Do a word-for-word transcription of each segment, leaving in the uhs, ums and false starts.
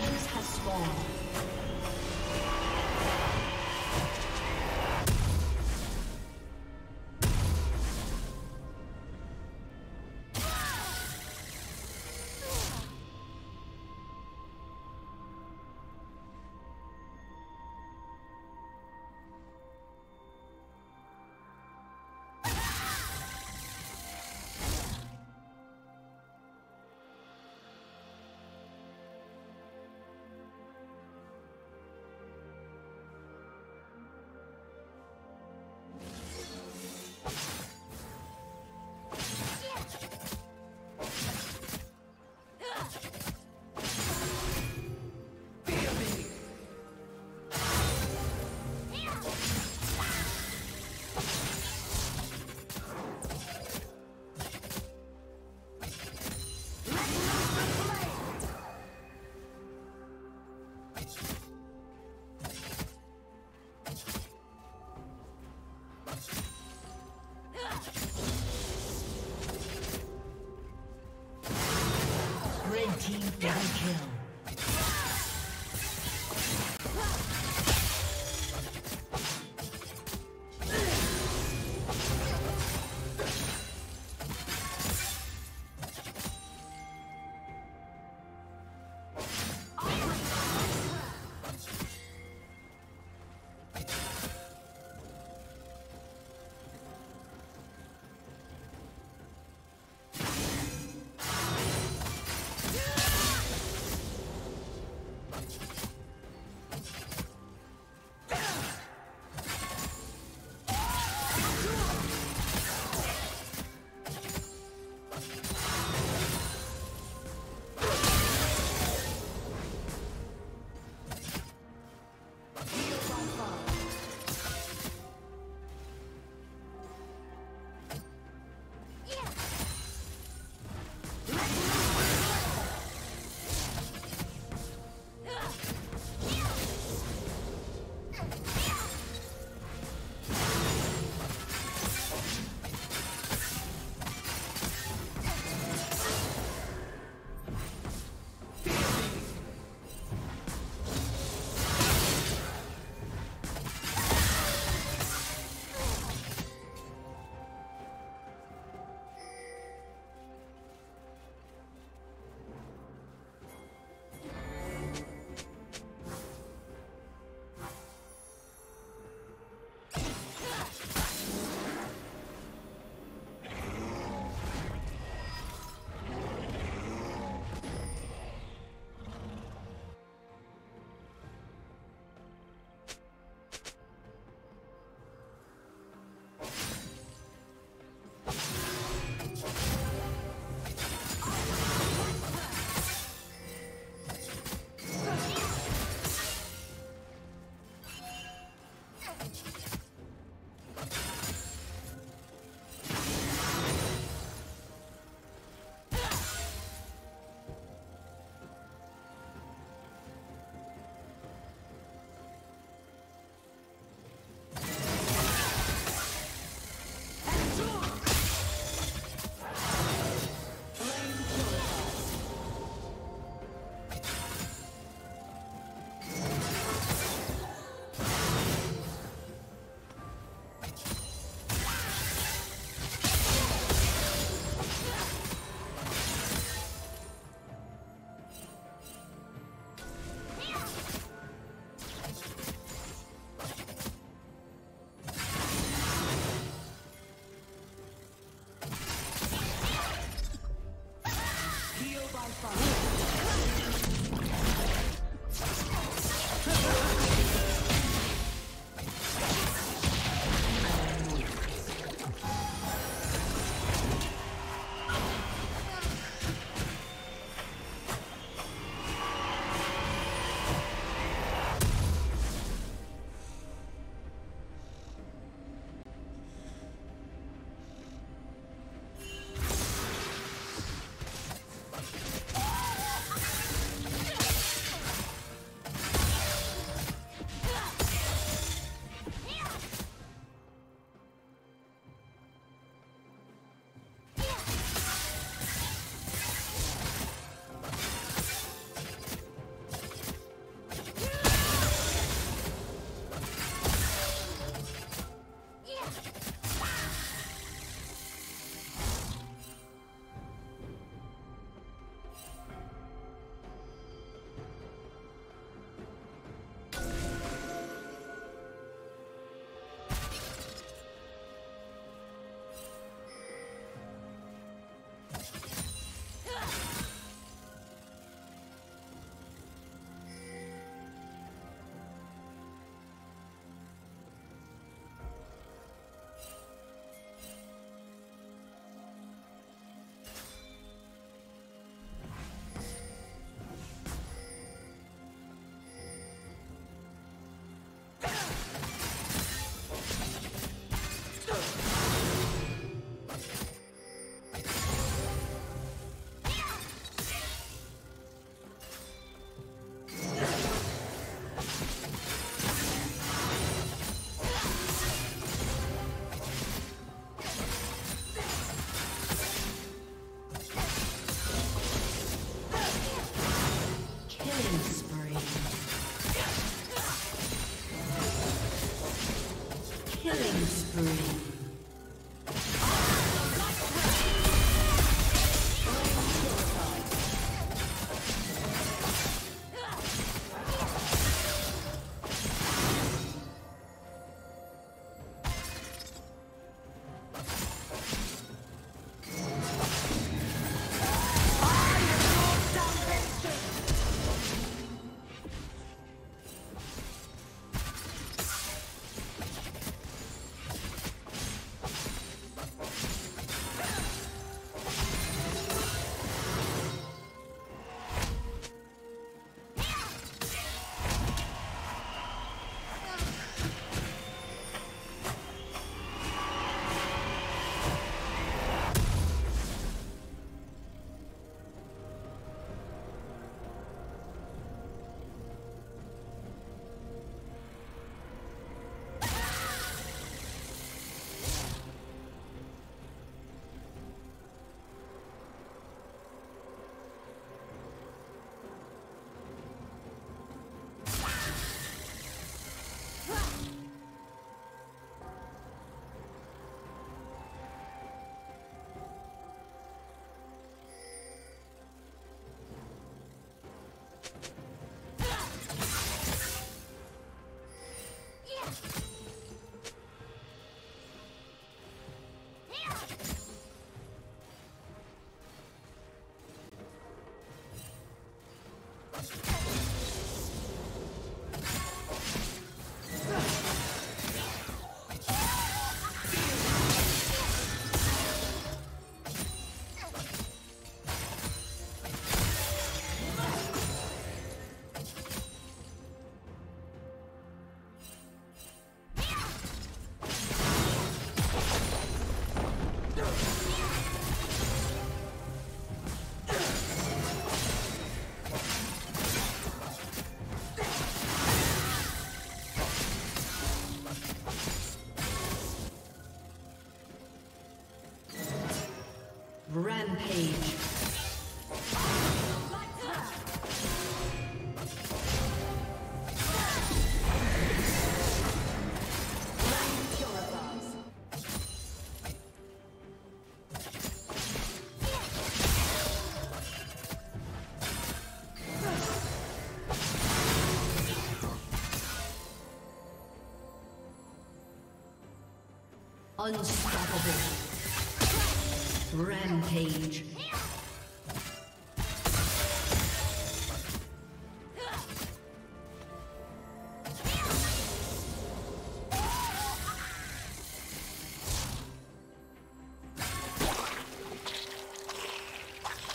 Minions have spawned. Team double kill. Ah! Unstoppable. Rampage.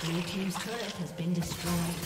Blue team's turret has been destroyed.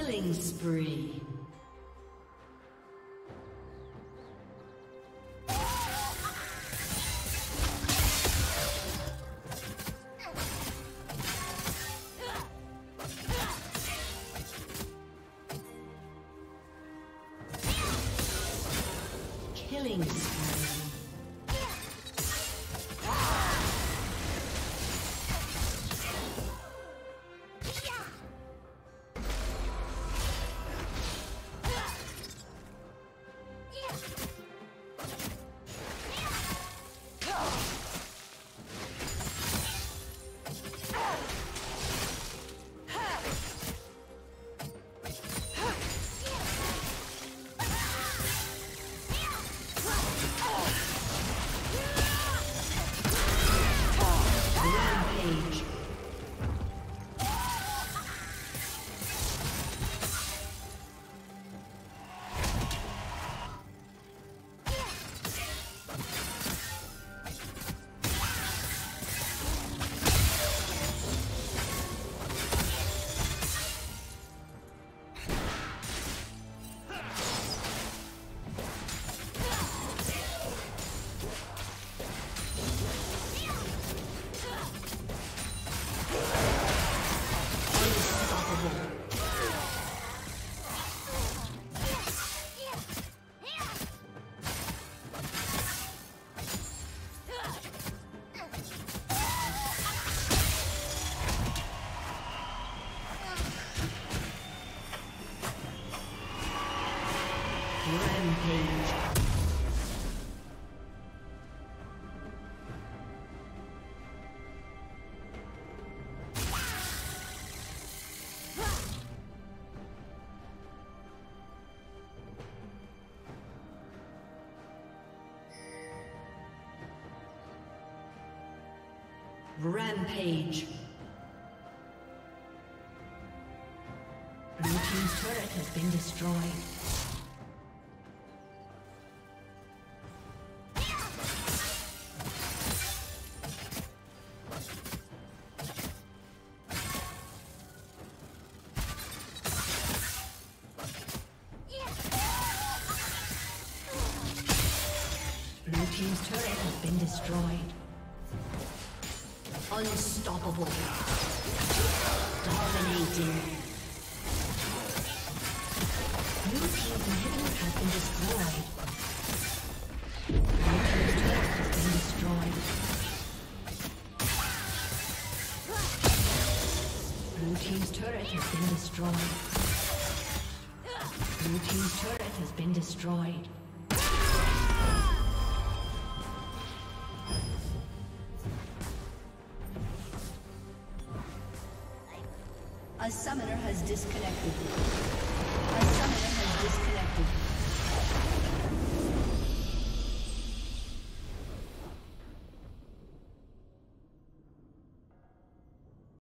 Killing spree. Killing spree. Oh! Rampage. Rampage. Blue team's turret has been destroyed. Blue team's turret has been destroyed. Unstoppable. Dominating. Blue team's inhibitor has been destroyed. Blue team's turret has been destroyed. Blue team's turret has been destroyed. Blue team's turret has been destroyed. A summoner has disconnected. A summoner has disconnected.